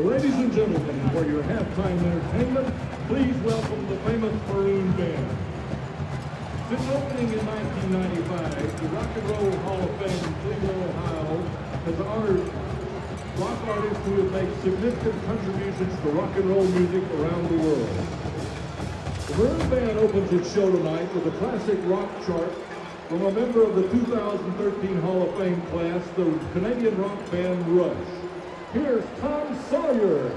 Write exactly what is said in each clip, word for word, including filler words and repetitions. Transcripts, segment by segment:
Ladies and gentlemen, for your halftime entertainment, please welcome the Famous Maroon Band. Since opening in nineteen ninety-five, the Rock and Roll Hall of Fame in Cleveland, Ohio, has honored rock artists who have made significant contributions to rock and roll music around the world. The Maroon Band opens its show tonight with a classic rock chart from a member of the two thousand thirteen Hall of Fame class, the Canadian rock band Rush. Here's Tom Sawyer.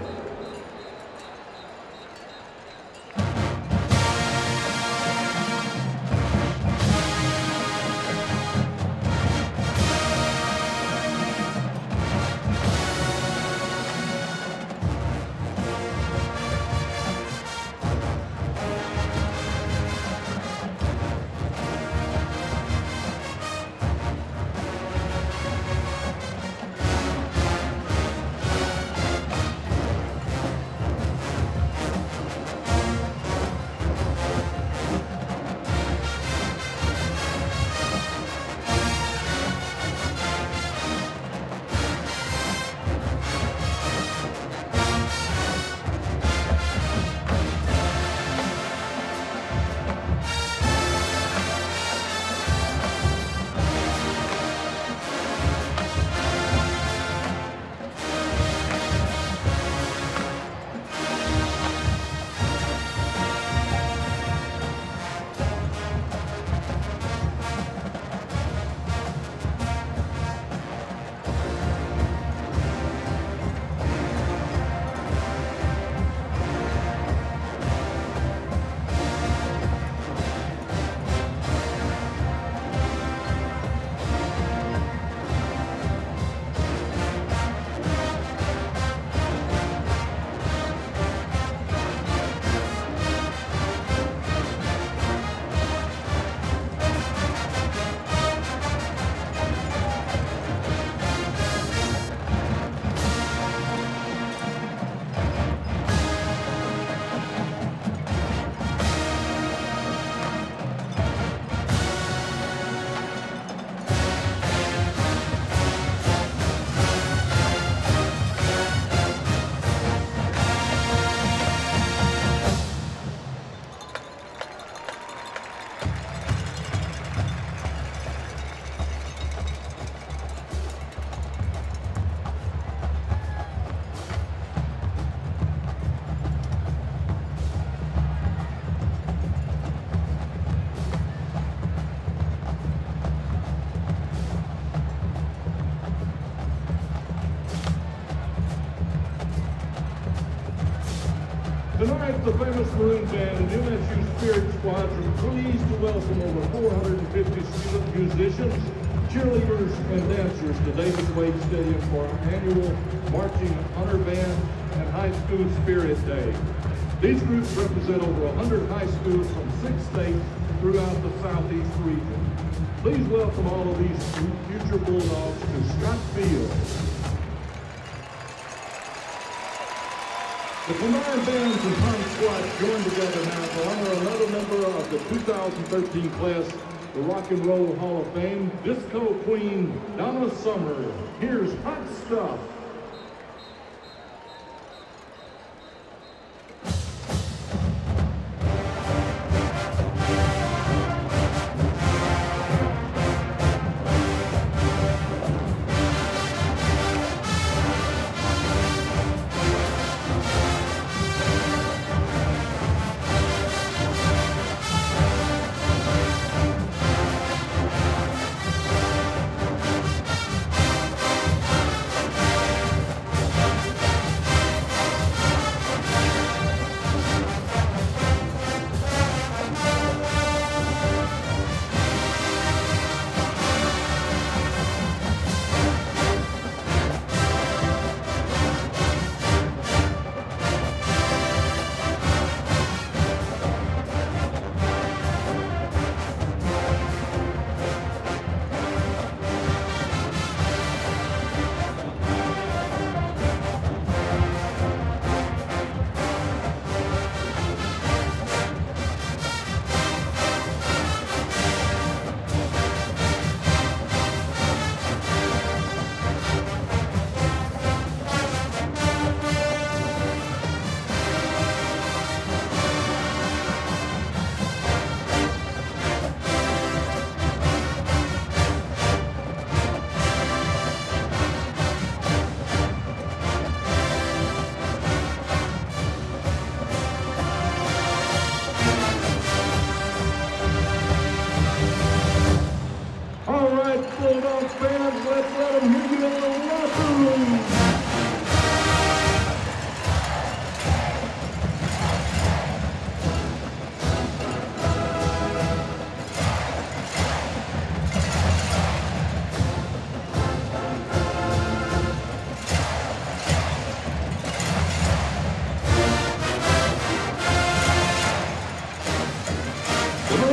Tonight, the Famous Maroon Band and M S U Spirit Squad are pleased to welcome over four hundred fifty student musicians, cheerleaders, and dancers to David Wade Stadium for our annual Marching Honor Band and High School Spirit Day. These groups represent over one hundred high schools from six states throughout the Southeast region. Please welcome all of these future Bulldogs to Scott Field. The combined bands and punk squad join together now to honor another member of the two thousand thirteen class, the Rock and Roll Hall of Fame, disco queen Donna Summer. Here's Hot Stuff.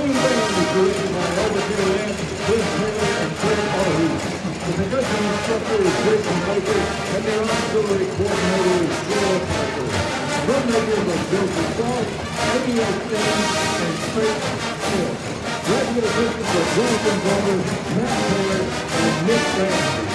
Regular visitors of Rock and Roll, Matt Taylor, and Nick Van Dyke.